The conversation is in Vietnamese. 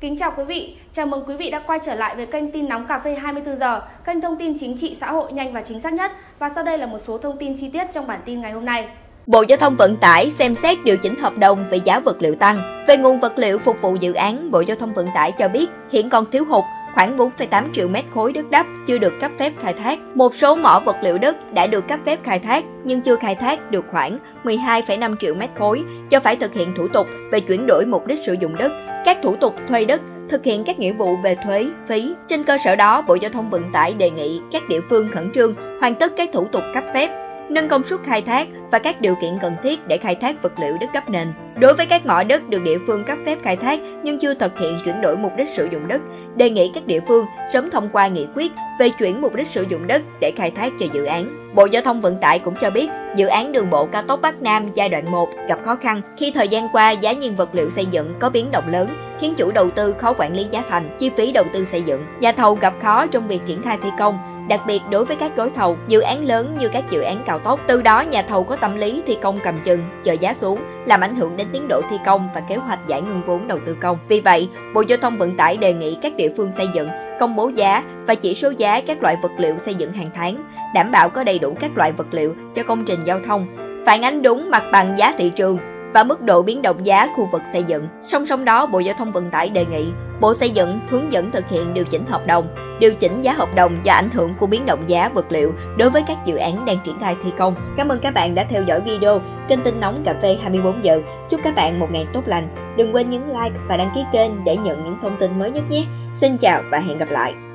Kính chào quý vị, chào mừng quý vị đã quay trở lại với kênh Tin nóng Cà phê 24 giờ, kênh thông tin chính trị xã hội nhanh và chính xác nhất. Và sau đây là một số thông tin chi tiết trong bản tin ngày hôm nay. Bộ Giao thông Vận tải xem xét điều chỉnh hợp đồng về giá vật liệu tăng. Về nguồn vật liệu phục vụ dự án, Bộ Giao thông Vận tải cho biết hiện còn thiếu hụt khoảng 4,8 triệu mét khối đất đắp chưa được cấp phép khai thác. Một số mỏ vật liệu đất đã được cấp phép khai thác nhưng chưa khai thác được khoảng 12,5 triệu mét khối do phải thực hiện thủ tục về chuyển đổi mục đích sử dụng đất, các thủ tục thuê đất, thực hiện các nghĩa vụ về thuế, phí. Trên cơ sở đó, Bộ Giao thông Vận tải đề nghị các địa phương khẩn trương hoàn tất các thủ tục cấp phép, nâng công suất khai thác và các điều kiện cần thiết để khai thác vật liệu đất đắp nền. Đối với các mỏ đất được địa phương cấp phép khai thác nhưng chưa thực hiện chuyển đổi mục đích sử dụng đất, đề nghị các địa phương sớm thông qua nghị quyết về chuyển mục đích sử dụng đất để khai thác cho dự án. Bộ Giao thông Vận tải cũng cho biết, dự án đường bộ cao tốc Bắc Nam giai đoạn 1 gặp khó khăn khi thời gian qua giá nhiên vật liệu xây dựng có biến động lớn, khiến chủ đầu tư khó quản lý giá thành, chi phí đầu tư xây dựng. Nhà thầu gặp khó trong việc triển khai thi công, đặc biệt đối với các gói thầu, dự án lớn như các dự án cao tốc. Từ đó, nhà thầu có tâm lý thi công cầm chừng, chờ giá xuống, làm ảnh hưởng đến tiến độ thi công và kế hoạch giải ngân vốn đầu tư công. Vì vậy, Bộ Giao thông Vận tải đề nghị các địa phương xây dựng, công bố giá và chỉ số giá các loại vật liệu xây dựng hàng tháng, đảm bảo có đầy đủ các loại vật liệu cho công trình giao thông, phản ánh đúng mặt bằng giá thị trường và mức độ biến động giá khu vực xây dựng. Song song đó, Bộ Giao thông Vận tải đề nghị Bộ Xây dựng hướng dẫn thực hiện điều chỉnh hợp đồng, điều chỉnh giá hợp đồng do ảnh hưởng của biến động giá vật liệu đối với các dự án đang triển khai thi công. Cảm ơn các bạn đã theo dõi video kênh Tin nóng Cà phê 24 giờ. Chúc các bạn một ngày tốt lành. Đừng quên nhấn like và đăng ký kênh để nhận những thông tin mới nhất nhé. Xin chào và hẹn gặp lại.